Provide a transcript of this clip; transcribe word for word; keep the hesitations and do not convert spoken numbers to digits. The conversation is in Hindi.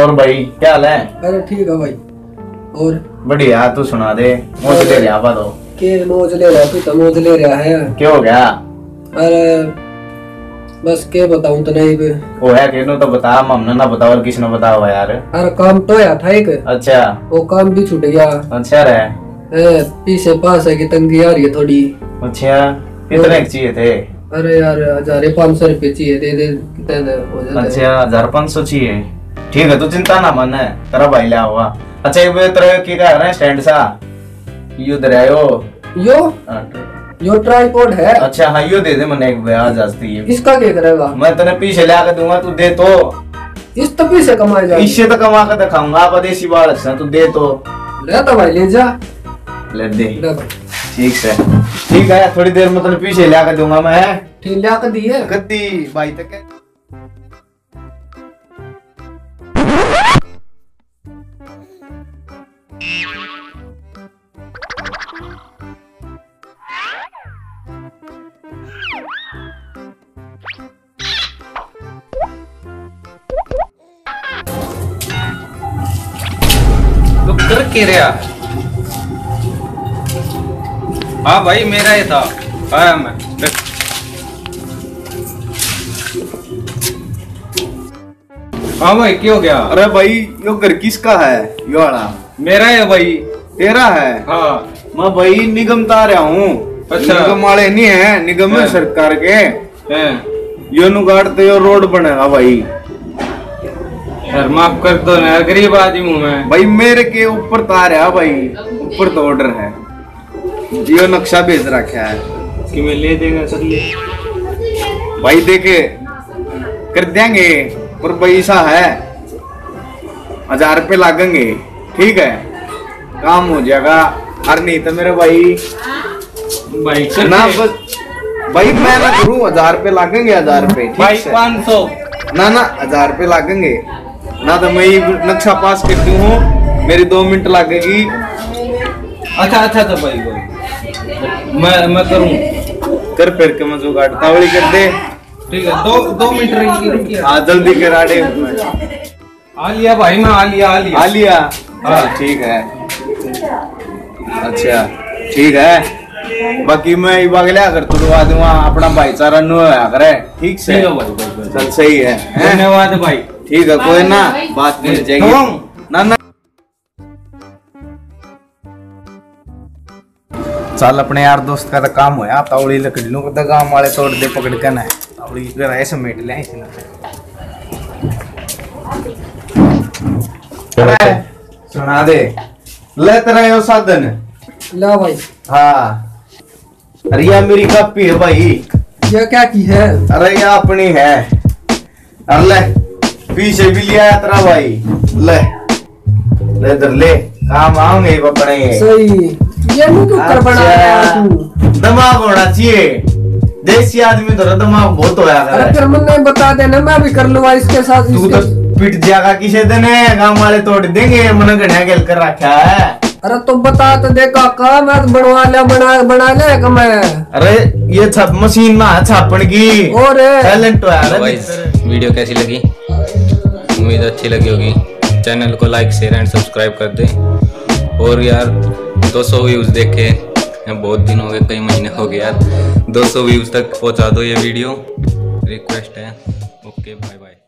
और भाई क्या हाल है? अरे ठीक है भाई। और बढ़िया, तू सुना दे। मौज ले रहा बा दो के मौज ले रहा तू तो मौज ले रहा है। क्या हो गया? अरे बस के बताऊं तो नहीं बे। वो है के नो तो बता, हमने ना बताओ और किसने बताओ यार। अरे काम तो आया था एक। अच्छा। वो काम भी छूट गया। अच्छा रे। ए पीछे पास है की तंगी आ रही है थोड़ी। अच्छा कितने चाहिए थे? अरे यार हजार पाँच सौ रुपये चाहिए, दे दे कितने हो जाए। अच्छा हजार पाँच सौ चाहिए, ठीक है तू चिंता ना मन है, तेरा भाई लिया हुआ। अच्छा ये तरह की क्या है स्टैंड सा यो दरायो यो यो ट्राइपॉड है। अच्छा हाँ यो दे दे मने एक बे आज आती है। इसका क्या करेगा? मैं तेरे पीछे ला के दूंगा, तू दे तो। इस तो पीछे कमाए जाए, इससे तो कमा के दिखाऊंगा परदेसी बाल से, तू दे तो। ले तो भाई ले जा, ले दे ठीक है ठीक है। थोड़ी देर मतलब पीछे लिया कर दूंगा मैं, ठीक लिया कर दी है गद्दी भाई तक है। तो कर के रहा हाँ भाई मेरा ये था आया मैं। हाँ भाई क्यों गया? अरे भाई यो घर किसका है? यो वाला मेरा है भाई। तेरा है? हाँ मैं भाई निगम तार हूँ। अच्छा निगम वाले नहीं है, निगम है सरकार के है। यो नुगाड़ तो यो रोड बनेगा भाई। यार माफ कर दो ना, गरीब आदमी हूँ मैं भाई। मेरे के ऊपर तार है भाई, ऊपर तो ऑर्डर है, जियो नक्शा भेज रखा है कि मैं ले देगा सर ये भाई, देखे कर देंगे पर पैसा है हजार रुपये लागेंगे, ठीक है काम हो जाएगा। अरे नहीं तो मेरे भाई भाई ना बस भाई मैं ना करूँ, हजार रुपये लागेंगे, हजार रुपये पाँच सौ ना ना हजार रुपये लागेंगे ना, तो मैं नक्शा पास करती हूँ, मेरी दो मिनट लगेगी। अच्छा अच्छा तो भाई भाई मैं मैं करूं कर फिर के मजो काट तावली कर दे, ठीक है दो दो मिनट रुकी हाँ जल्दी करा दे। आ लिया भाई मैं आ लिया आ लिया आ लिया हाँ ठीक है। अच्छा ठीक है बाकी मैं इबागला कर तुड़वा दूंगा, अपना भाईचारा नु आया करे, ठीक से चल सही है। धन्यवाद भाई, ठीक है कोई ना बात मिल जाएगी ना। साल अपने यार दोस्त का काम होया, तावड़ी लकड़ी लू का गांव वाले तोड़ दे पकड़ के ना तावड़ी कर ऐसे समेट ले इसने सुना दे ले तेरा यो साधन ला भाई। हाँ अरे यार मेरी कापी है भाई। ये क्या की है? अरे यार अपनी है। अरे ले पीछे भी लिया तेरा भाई, ले ले इधर ले, काम आऊंगे अपने सही। ये अच्छा, दिमाग होना चाहिए, देसी आदमी तो दिमाग बहुत होया कर। अगर मुझे बता देना मैं भी कर लूंगा इसके साथ। तू तो पिट जाएगा किसी दिन, गांव वाले तोड़ देंगे, मन घड़िया खेल कर रखा है। अरे तो बता तो देखा का मैं तो बनवा लिया बना बना ले का मैं। अरे ये छाप मशीन में छापन की और टैलेंट है। वीडियो कैसी लगी? उम्मीद अच्छी लगी होगी। चैनल को लाइक शेयर एंड सब्सक्राइब कर दे। और यार दो सौ व्यूज़ देखे, बहुत दिन हो गए, कई महीने हो गए यार, दो सौ व्यूज़ तक पहुंचा दो ये वीडियो, रिक्वेस्ट है। Okay bye bye.